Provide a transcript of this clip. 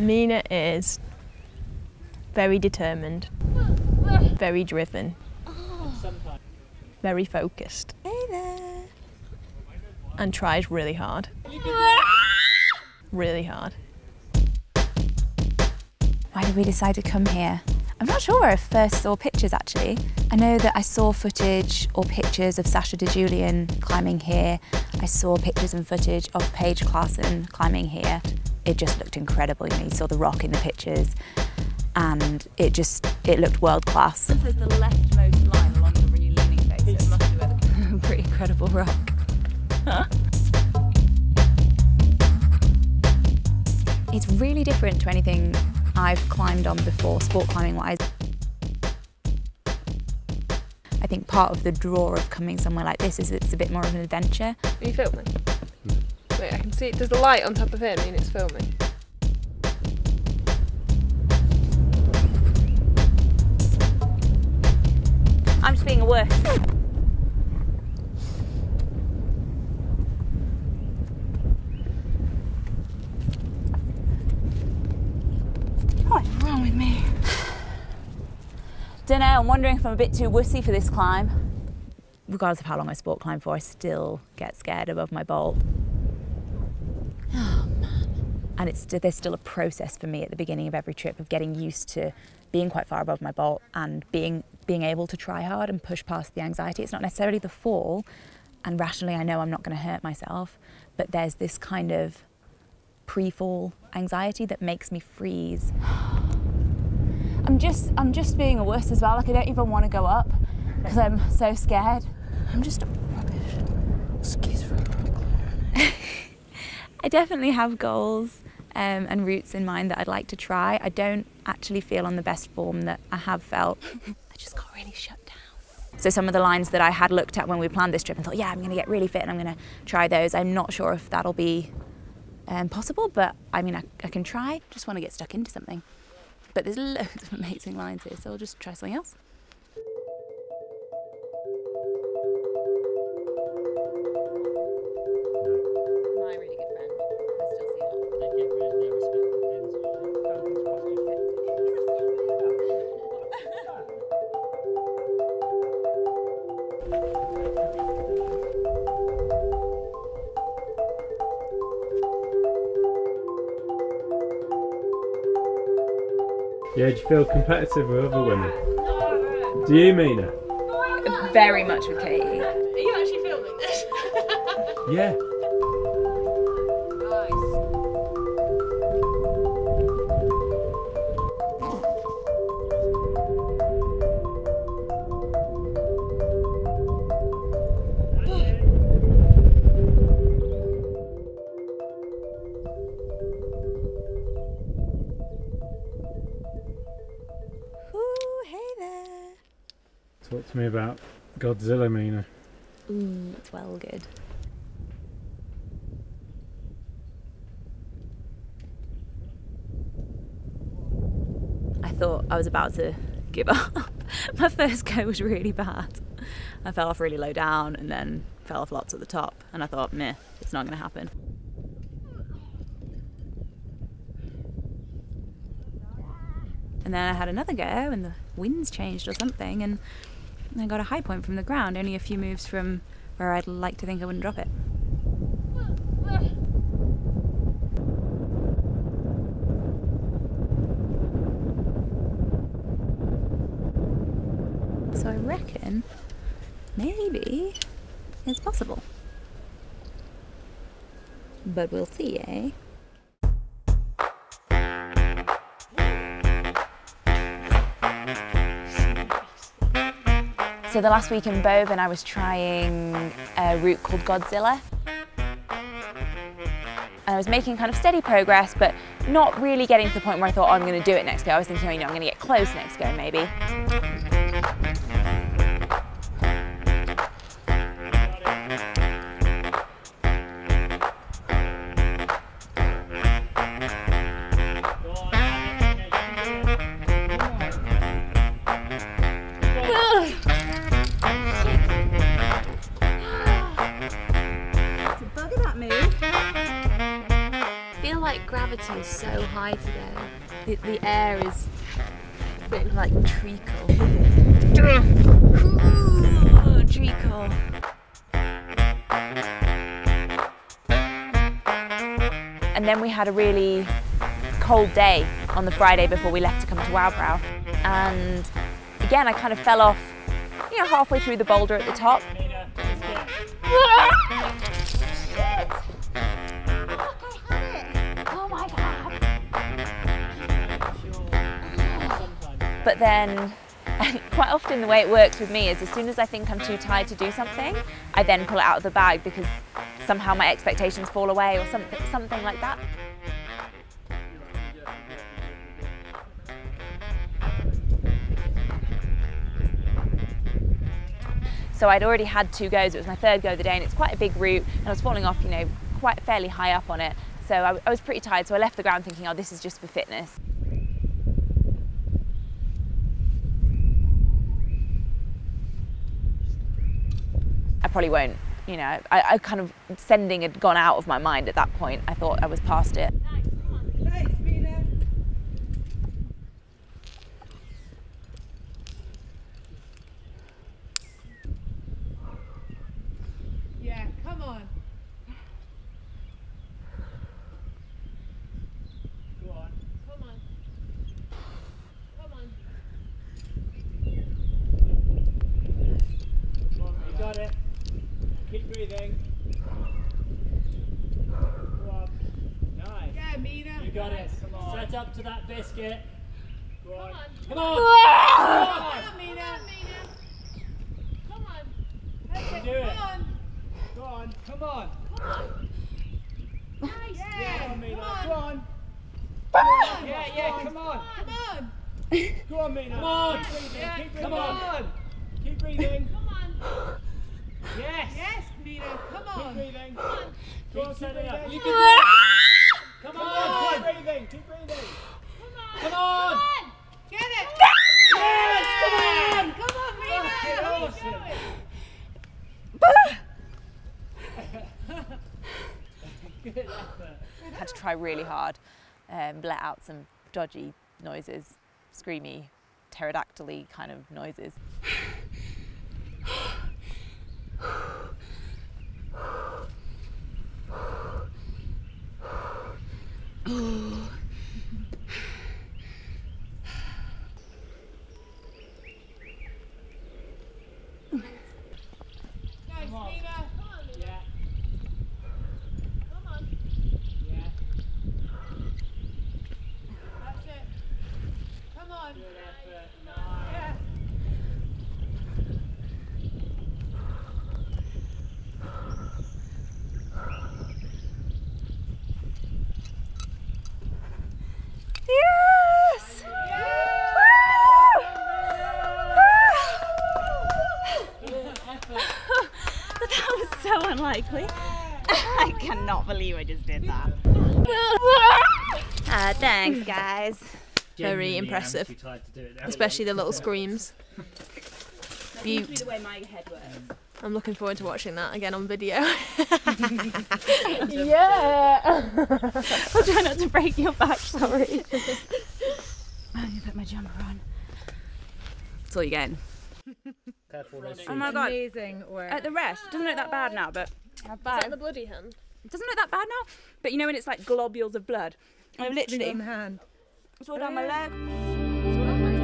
Mina is very determined, very driven, very focused, and tries really hard. Really hard. Why did we decide to come here? I'm not sure where I first saw pictures, actually. I know that I saw footage or pictures of Sasha DeJulian climbing here. I saw pictures and footage of Paige Claassen climbing here. It just looked incredible. You know, you saw the rock in the pictures, and it looked world class. This is the leftmost line along the really leaning face, so it must be where the pretty incredible rock. It's really different to anything I've climbed on before, sport climbing wise. I think part of the draw of coming somewhere like this is it's a bit more of an adventure. Are you filming? Wait, I can see it. Does the light on top of it mean it's filming? I'm just being a wuss. Dunno, I'm wondering if I'm a bit too wussy for this climb. Regardless of how long I sport climb for, I still get scared above my bolt. Oh man. And there's still a process for me at the beginning of every trip of getting used to being quite far above my bolt and being able to try hard and push past the anxiety. It's not necessarily the fall, and rationally I know I'm not going to hurt myself, but there's this kind of pre-fall anxiety that makes me freeze. I'm just being a wuss as well. Like, I don't even want to go up because I'm so scared. I'm just a rubbish excuse for a rock. I definitely have goals and routes in mind that I'd like to try. I don't actually feel on the best form that I have felt. I just got really shut down. So some of the lines that I had looked at when we planned this trip and thought, yeah, I'm going to get really fit and I'm going to try those. I'm not sure if that'll be possible, but I mean, I can try. Just want to get stuck into something. But there's loads of amazing lines here, so I'll just try something else. My really good friend, I still see a lot. I give their respect. Yeah, do you feel competitive with other women? No. Do you, Mina? Very much with Katy. Are you actually filming this? Yeah. Talk to me about Godzilla, Mina. Ooh, it's well good. I thought I was about to give up. My first go was really bad. I fell off really low down and then fell off lots at the top, and I thought, meh, it's not going to happen. And then I had another go and the winds changed or something, and I got a high point from the ground, only a few moves from where I'd like to think I wouldn't drop it. So I reckon maybe it's possible. But we'll see, eh? So the last week in Boven, I was trying a route called Godzilla. And I was making kind of steady progress, but not really getting to the point where I thought, oh, I'm going to do it next go. I was thinking, oh, you know, I'm going to get close next go, maybe. Look at that move. like gravity is so high today. The air is a bit like treacle. Ooh, treacle. And then we had a really cold day on the Friday before we left to come to Waterval. And again, I kind of fell off, you know, halfway through the boulder at the top. But then, quite often the way it works with me is as soon as I think I'm too tired to do something, I then pull it out of the bag because somehow my expectations fall away or something like that. So I'd already had 2 goes, it was my 3rd go of the day, and it's quite a big route, and I was falling off, you know, quite fairly high up on it. So I was pretty tired, so I left the ground thinking, oh, this is just for fitness. I probably won't, you know, I kind of, sending had gone out of my mind at that point. I thought I was past it. Nice, come on. Nice, Mina. Yeah, come on. Go on. Come on. Come on. Come on, you got it. Keep breathing. Go on. Nice. Yeah, Mina. You got it. Come on. Stretch up to that biscuit. Go on. Come on. Come on. Come on, Mina. Come on. That's it. Do it. Come on. Go on. Come on. Come on. Nice. Yeah. Come on, Mina. Go on. Yeah, yeah. Come on. Come on. Go on, Mina. Come on. Keep breathing. Come on. Keep breathing. Come on. Yes! Yes, Mina, come on! Keep breathing! Come on! Go on, set it up! You can do it! Come on! Keep breathing! Keep breathing! Come on! Come on! Get it! Yes! Come on! Come on, Mina! Get awesome! Good effort! I had to try really hard and let out some dodgy noises, screamy, pterodactyl-y kind of noises. Likely. I cannot believe I just did that. Thanks, guys. Very impressive. Especially the little screams. Beaut. I'm looking forward to watching that again on video. Yeah. I'll try not to break your back, sorry. Oh, you put my jumper on. That's all you're getting. Oh my god! Amazing work. At the rest, it doesn't look that bad now, but is that the bloody hand? It doesn't look that bad now, but you know when it's like globules of blood. I've literally. It's all down my leg.